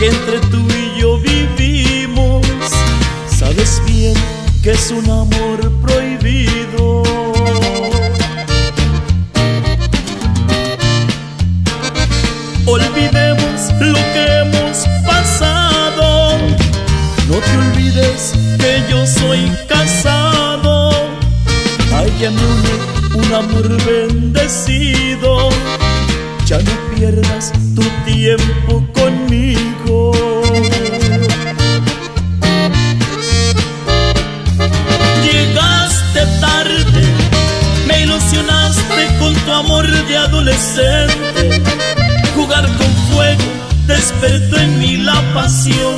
que entre tú y yo vivimos. Sabes bien que es un amor prohibido. Olvidemos lo que hemos pasado. No te olvides que yo soy casado. A ella me une un amor bendecido. Ya no pierdas tu tiempo conmigo. Llegaste tarde, me ilusionaste con tu amor de adolescente. Jugar con fuego despertó en mí la pasión.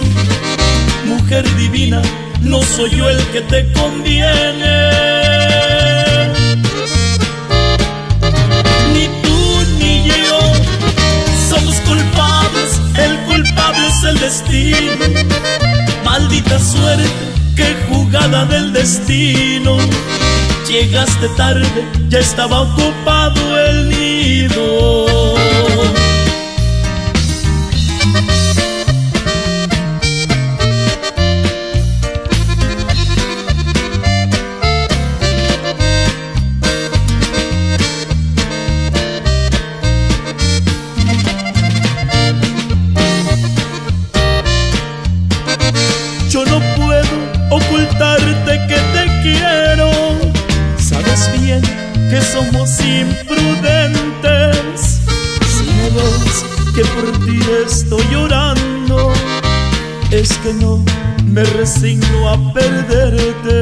Mujer divina, no soy yo el que te conviene. Destino, maldita suerte, qué jugada del destino. Llegaste tarde, ya estaba ocupado el nido. Yo no puedo ocultarte que te quiero. Sabes bien que somos imprudentes. Si me ves que por ti estoy llorando, es que no me resigno a perderte.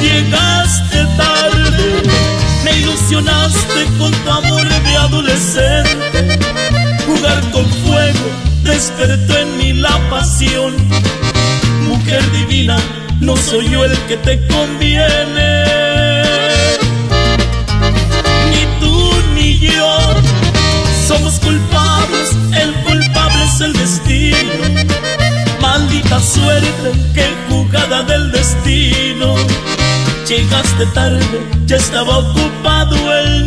Llegaste tarde, me ilusionaste con tu amor de adolescente. Jugar con fuego despertó en mí la pasión. Mujer divina, no soy yo el que te conviene. Ni tú ni yo somos culpables, el culpable es el destino. Maldita suerte, qué jugada del destino. Llegaste tarde, ya estaba ocupado el